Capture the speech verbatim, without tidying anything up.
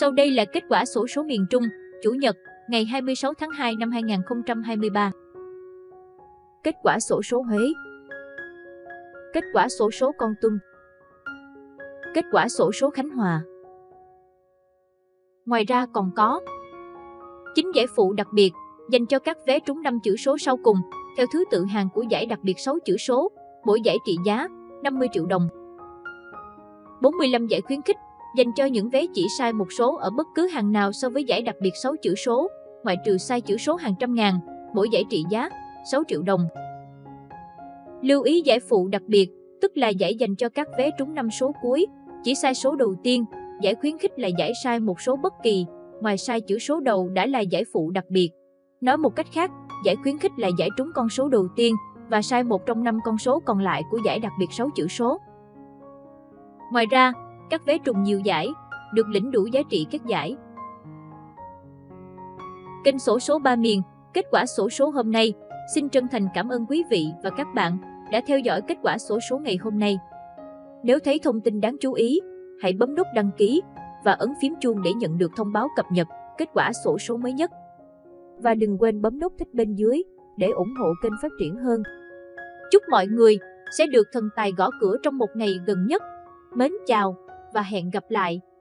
Sau đây là kết quả xổ số miền Trung, Chủ nhật, ngày hai mươi sáu tháng hai năm hai nghìn không trăm hai mươi ba. Kết quả xổ số Huế. Kết quả xổ số Kon Tum. Kết quả xổ số Khánh Hòa. Ngoài ra còn có chín giải phụ đặc biệt dành cho các vé trúng năm chữ số sau cùng, theo thứ tự hàng của giải đặc biệt sáu chữ số, mỗi giải trị giá năm mươi triệu đồng. bốn mươi lăm giải khuyến khích dành cho những vé chỉ sai một số ở bất cứ hàng nào so với giải đặc biệt sáu chữ số, ngoại trừ sai chữ số hàng trăm ngàn, mỗi giải trị giá sáu triệu đồng. Lưu ý giải phụ đặc biệt, tức là giải dành cho các vé trúng năm số cuối, chỉ sai số đầu tiên. Giải khuyến khích là giải sai một số bất kỳ, ngoài sai chữ số đầu đã là giải phụ đặc biệt. Nói một cách khác, giải khuyến khích là giải trúng con số đầu tiên và sai một trong năm con số còn lại của giải đặc biệt sáu chữ số. Ngoài ra, các vé trùng nhiều giải được lĩnh đủ giá trị các giải. Kênh xổ số ba miền, kết quả xổ số hôm nay. Xin chân thành cảm ơn quý vị và các bạn đã theo dõi kết quả xổ số ngày hôm nay. Nếu thấy thông tin đáng chú ý, hãy bấm nút đăng ký và ấn phím chuông để nhận được thông báo cập nhật kết quả xổ số mới nhất. Và đừng quên bấm nút thích bên dưới để ủng hộ kênh phát triển hơn. Chúc mọi người sẽ được thần tài gõ cửa trong một ngày gần nhất. Mến chào và hẹn gặp lại!